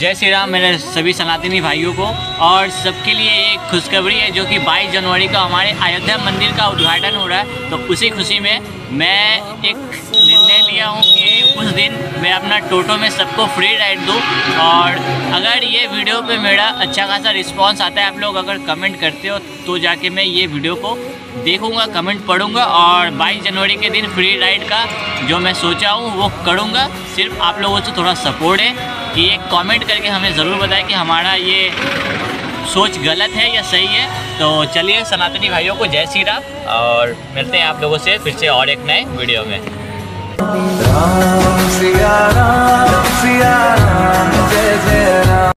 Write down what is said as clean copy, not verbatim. जय श्री राम मेरे सभी सनातनी भाइयों को और सबके लिए एक खुशखबरी है जो कि 22 जनवरी को हमारे अयोध्या मंदिर का उद्घाटन हो रहा है। तो उसी खुशी में मैं एक निर्णय लिया हूँ कि उस दिन मैं अपना टोटो में सबको फ्री राइड दूँ। और अगर ये वीडियो पे मेरा अच्छा खासा रिस्पॉन्स आता है, आप लोग अगर कमेंट करते हो तो जाके मैं ये वीडियो को देखूँगा, कमेंट पढ़ूँगा और 22 जनवरी के दिन फ्री राइड का जो मैं सोचा हूँ वो करूँगा। सिर्फ आप लोगों से थोड़ा सपोर्ट है कि एक कमेंट करके हमें ज़रूर बताएं कि हमारा ये सोच गलत है या सही है। तो चलिए सनातनी भाइयों को जय श्री राम और मिलते हैं आप लोगों से फिर से और एक नए वीडियो में। राम सिया राम, सिया राम।